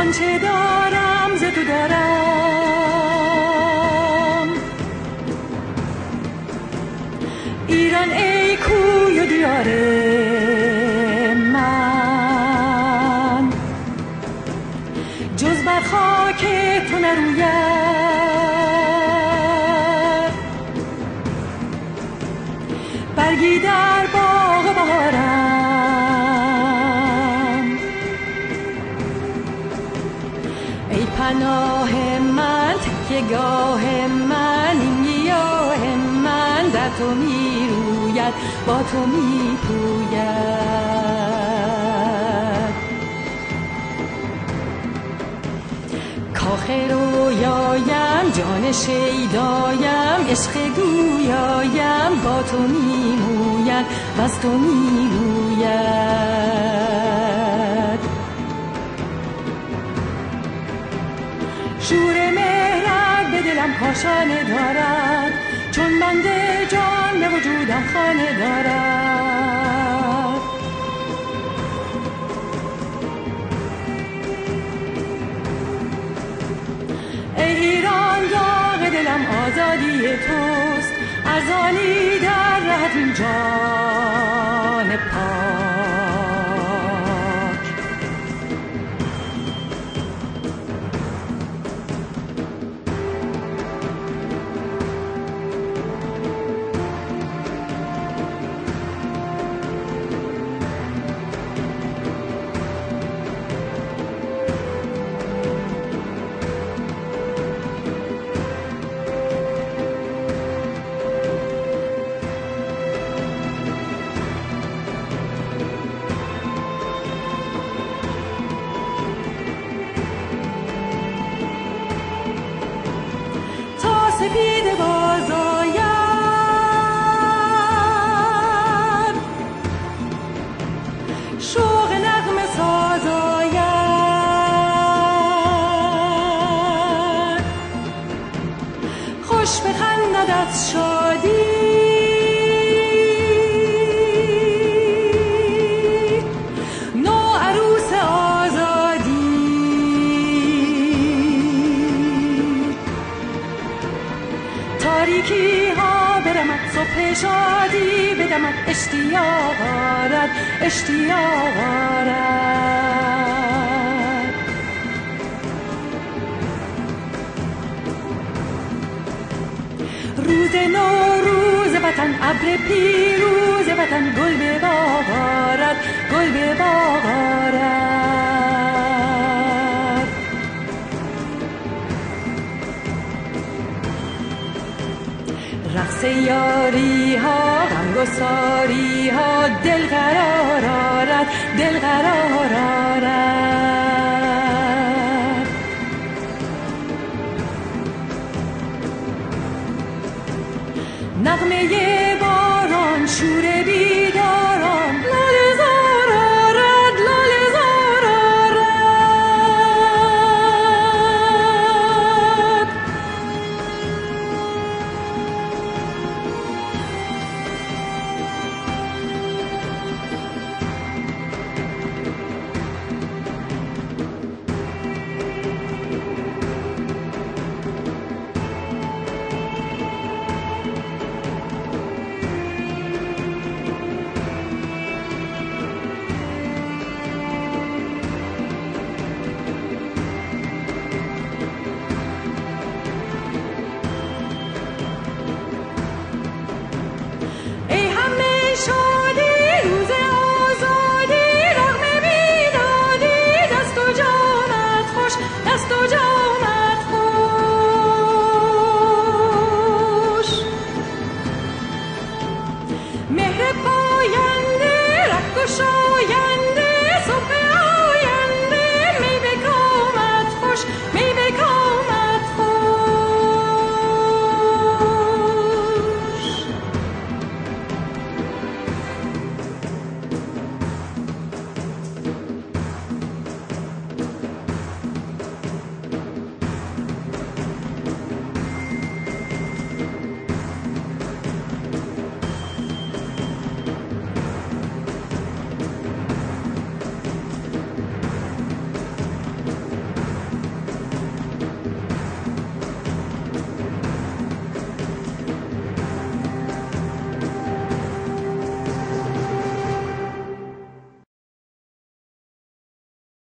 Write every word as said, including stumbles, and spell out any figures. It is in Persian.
آنچه دارم ز تو دارم. ایران ای کوی و دیار من، جز بر خاک تو نروید برگی در باغ بهارم. پناه من، تکیه‌گاه من، این گیاه من در تو می روید، با تو می پوید. کاخ رویایم، جان شیدایم، عشق گویایم، با تو می موید، وز تو می گوید. شور مهرت به دلم پاشانه دارد، چون بنده جان به وجودم خانه دارد. ای ایران داغ دلم آزادی توست، ارزانی در رهت این جان پاک. خوش بخندد از شادی، نو عروس آزادی. تاریکی ها برمد، صبح شادی بدمد، اشتیاق آرد، اشتیاق آرد. روز نو، روز وطن، ابر پیروز وطن، گل به باغ آرد، گل به باغ آرد. رقص یاری ها، غمگساری ها، دل قرار آرد، دل قرار